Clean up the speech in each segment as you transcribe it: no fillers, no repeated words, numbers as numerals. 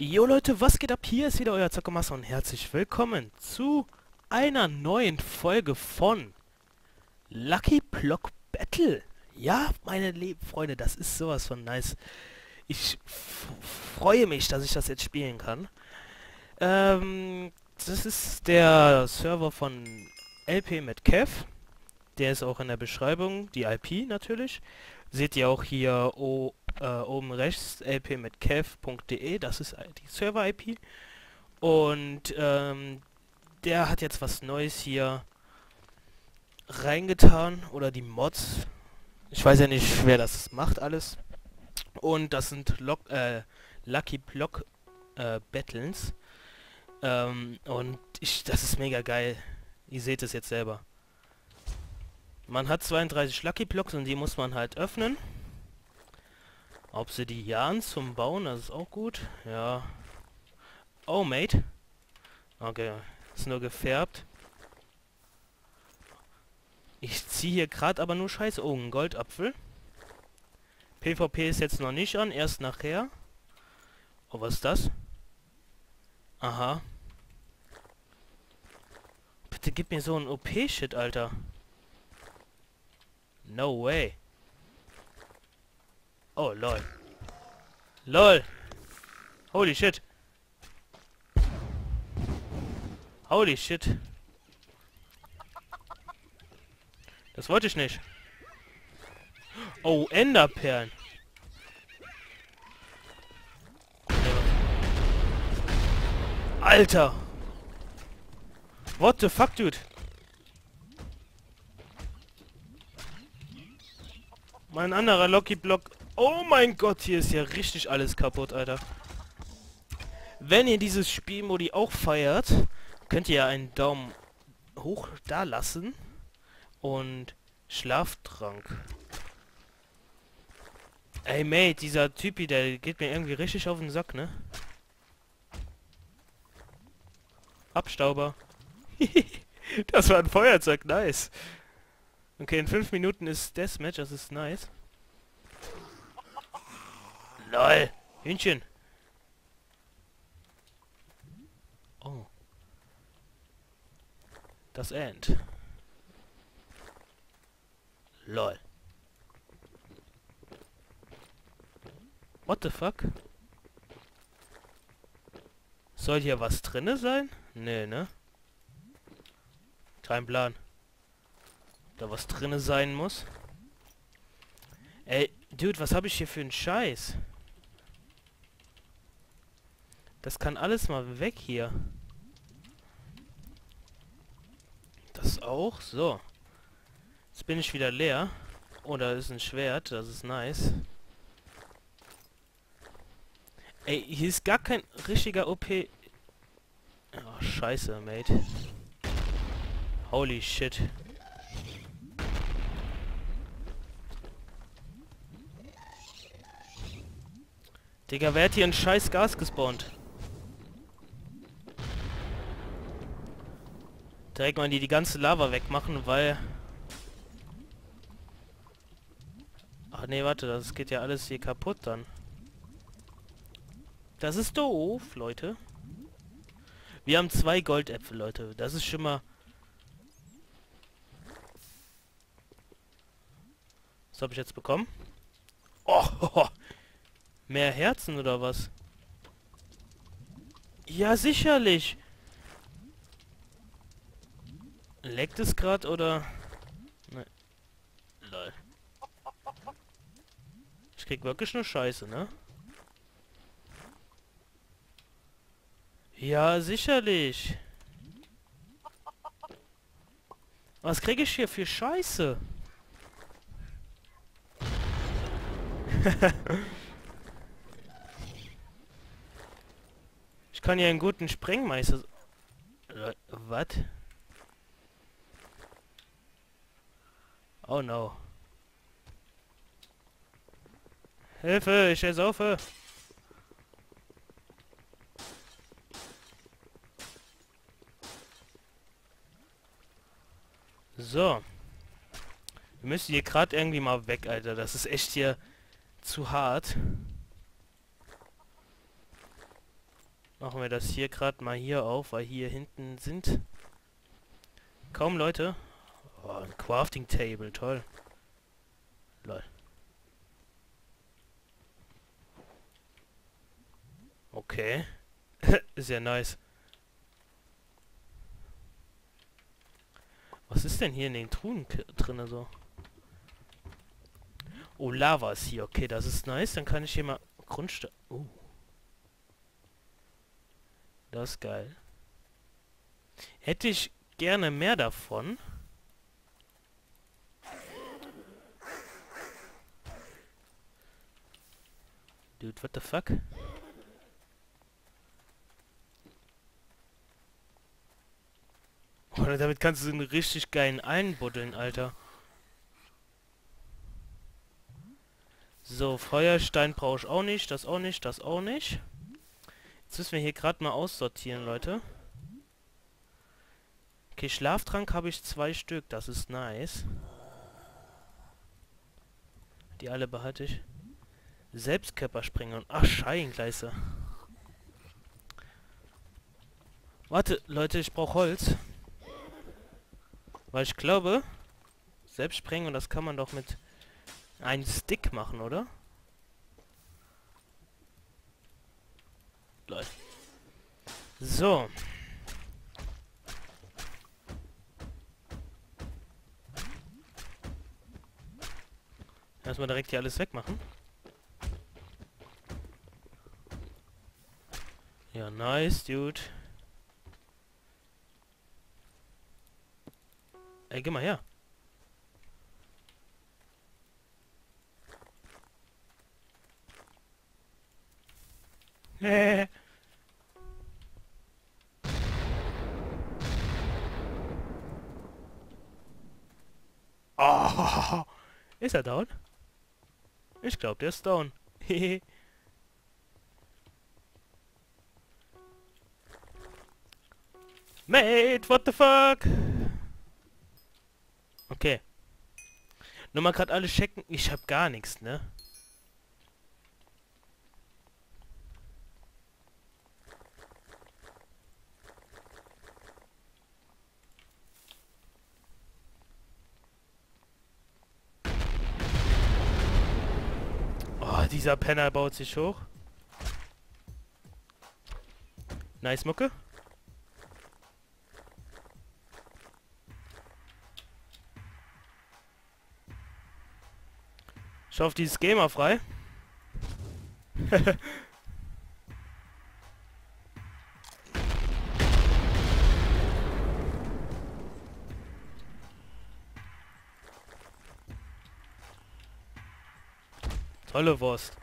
Jo Leute, was geht ab? Hier ist wieder euer Zockermaster und herzlich willkommen zu einer neuen Folge von Lucky Block Battle. Ja, meine lieben Freunde, das ist sowas von nice. Ich freue mich, dass ich das jetzt spielen kann. Das ist der Server von LPmitKev. Der ist auch in der Beschreibung, die IP natürlich. Seht ihr auch hier oben rechts, lpmitkev.de, das ist die Server-IP. Und der hat jetzt was Neues hier reingetan, oder die Mods. Ich weiß ja nicht, wer das macht alles. Und das sind Lucky Block Battles. Und das ist mega geil. Ihr seht es jetzt selber. Man hat 32 Lucky Blocks und die muss man halt öffnen. Obsidian zum Bauen, das ist auch gut. Ja. Oh, mate. Okay, ist nur gefärbt. Ich ziehe hier gerade aber nur Scheiß. Oh, ein Goldapfel. PvP ist jetzt noch nicht an, erst nachher. Oh, was ist das? Aha. Bitte gib mir so ein OP-Shit, Alter. No way. Oh, lol. Lol. Holy shit. Holy shit. Das wollte ich nicht. Oh, Enderperlen. Alter. What the fuck, dude? Mein anderer Lucky Block. Oh mein Gott, hier ist ja richtig alles kaputt, Alter. Wenn ihr dieses Spielmodi auch feiert, könnt ihr ja einen Daumen hoch da lassen. Und Schlaftrank. Ey, mate, dieser Typi, der geht mir irgendwie richtig auf den Sack, ne? Abstauber. Das war ein Feuerzeug, nice. Okay, in 5 Minuten ist Deathmatch, das ist nice. LOL! Hühnchen! Oh. Das End. LOL. What the fuck? Soll hier was drinne sein? Nee, ne? Kein Plan. Da was drinne sein muss. Ey, dude, was habe ich hier für einen Scheiß? Das kann alles mal weg hier. Das auch. So. Jetzt bin ich wieder leer. Oh, da ist ein Schwert. Das ist nice. Ey, hier ist gar kein richtiger OP. Oh, scheiße, mate. Holy shit. Digga, wer hat hier ein scheiß Gas gespawnt? Direkt mal die ganze Lava wegmachen, weil... Ach nee, warte, das geht ja alles hier kaputt dann. Das ist doof, Leute. Wir haben 2 Goldäpfel, Leute. Das ist schon mal... Was habe ich jetzt bekommen? Oh, hoho. Mehr Herzen oder was? Ja, sicherlich. Leckt es gerade oder? Nein. Lol. Ich krieg wirklich nur Scheiße, ne? Ja, sicherlich. Was krieg ich hier für Scheiße? Ich kann ja einen guten Sprengmeister... Was? Oh no. Hilfe, ich ersaufe. So. Wir müssen hier gerade irgendwie mal weg, Alter. Das ist echt hier zu hart. Machen wir das hier gerade mal hier auf, weil hier hinten sind kaum Leute. Oh, ein Crafting Table, toll. Lol. Okay. Ist ja nice. Was ist denn hier in den Truhen drin so? Oh, Lava ist hier. Okay, das ist nice. Dann kann ich hier mal Grundstein... Oh. Das ist geil. Hätte ich gerne mehr davon. Dude, what the fuck? Oh, damit kannst du einen richtig geilen einbuddeln, Alter. So, Feuerstein brauche ich auch nicht, das auch nicht, das auch nicht. Jetzt müssen wir hier gerade mal aussortieren, Leute. Okay, Schlaftrank habe ich 2 Stück, das ist nice. Die alle behalte ich. Selbstkörpersprengung. Ach, Scheingleise. Warte, Leute, ich brauche Holz. Weil ich glaube, Selbstsprengung, das kann man doch mit einen Stick machen, oder? Leute. So. Erstmal direkt hier alles wegmachen. Ja, nice, dude. Ey, geh mal her. Oh, ist er down? Ich glaube, der ist down. Mate, what the fuck? Okay. Nur mal gerade alle checken. Ich hab gar nichts, ne? Dieser Penner baut sich hoch. Nice Mucke. Ich hoffe, dieses Gamer frei. Tolle Wurst.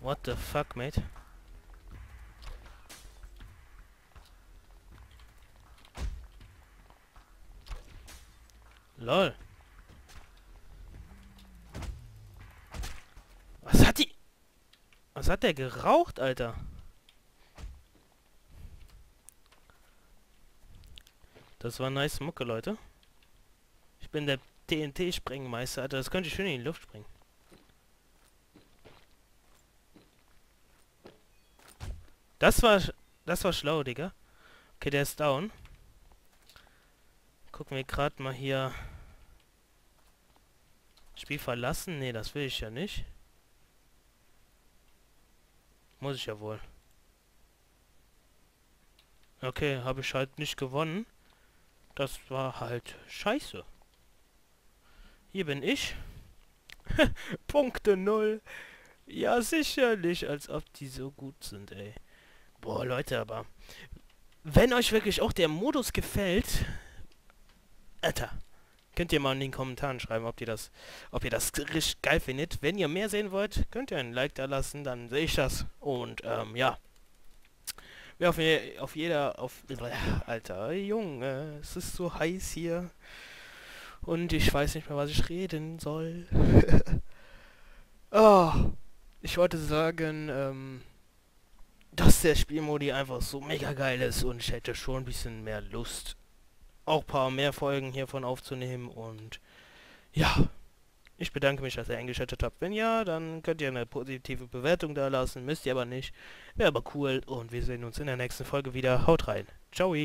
What the fuck, mate? Lol. Was hat der geraucht, Alter? Das war nice Mucke, Leute. Ich bin der TNT-Sprengmeister, Alter. Das könnte ich schön in die Luft springen. Das war schlau, Digga. Okay, der ist down. Gucken wir gerade mal hier. Spiel verlassen? Nee, das will ich ja nicht. Muss ich ja wohl. Okay, habe ich halt nicht gewonnen. Das war halt scheiße. Hier bin ich. Punkte 0. Ja, sicherlich, als ob die so gut sind, ey. Boah, Leute, aber... Wenn euch wirklich auch der Modus gefällt... Alter. Könnt ihr mal in den Kommentaren schreiben, ob ihr das richtig geil findet. Wenn ihr mehr sehen wollt, könnt ihr ein Like da lassen, dann sehe ich das. Und ja. Wir auf Alter, Junge, es ist so heiß hier. Und ich weiß nicht mehr, was ich reden soll. Oh, ich wollte sagen, dass der Spielmodi einfach so mega geil ist und ich hätte schon ein bisschen mehr Lust, auch ein paar mehr Folgen hiervon aufzunehmen. Und ja, ich bedanke mich, dass ihr eingeschaltet habt. Wenn ja, dann könnt ihr eine positive Bewertung da lassen, müsst ihr aber nicht. Wäre aber cool und wir sehen uns in der nächsten Folge wieder. Haut rein. Ciao.